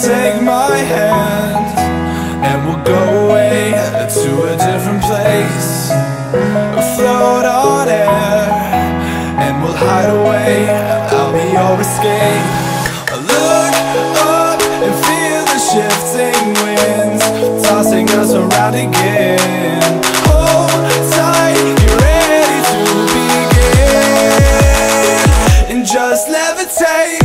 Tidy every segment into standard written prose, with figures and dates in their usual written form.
Take my hand and we'll go away to a different place, float on air and we'll hide away. I'll be your escape. I look up and feel the shifting winds tossing us around again. Hold tight, get ready to begin and just levitate.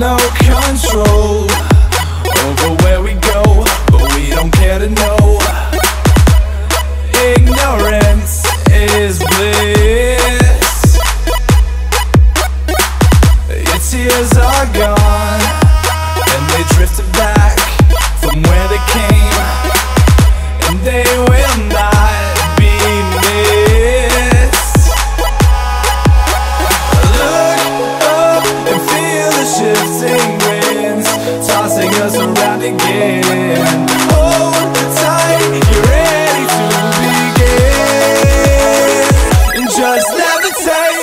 No control over where we go, but we don't care to know. Ignorance is bliss. Your tears are gone and they drifted back from where they came, and they will not be missed. Look up and feel the shift around again. Hold tight, get ready to begin and just levitate.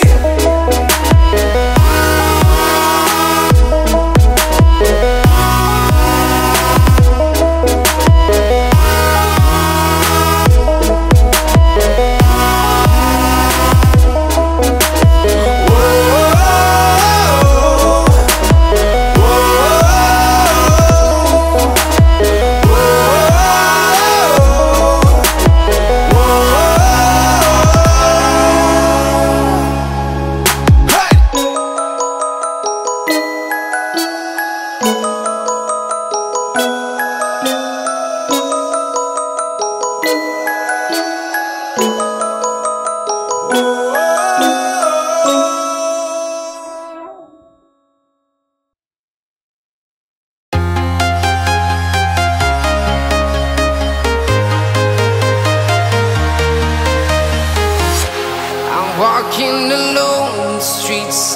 Walking alone, the streets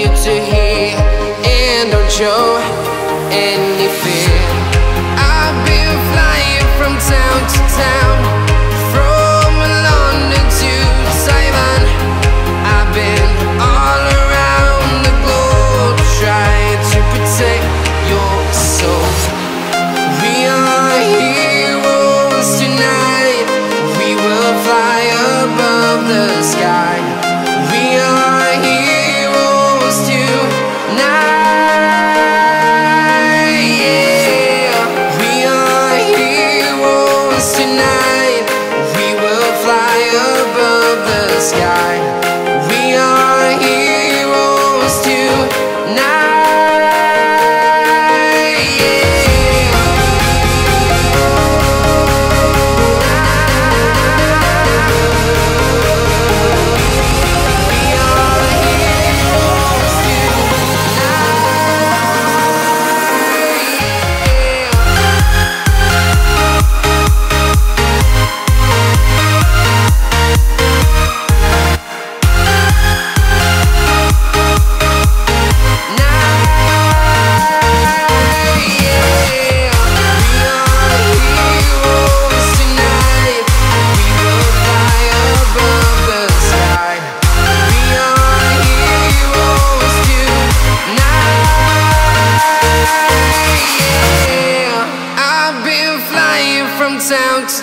you to hear. show any fear. I've been flying from town to town, from London to Taiwan. I've been all around the globe trying to protect your soul. We are heroes tonight. We will fly above the sky. We are heroes tonight. Town to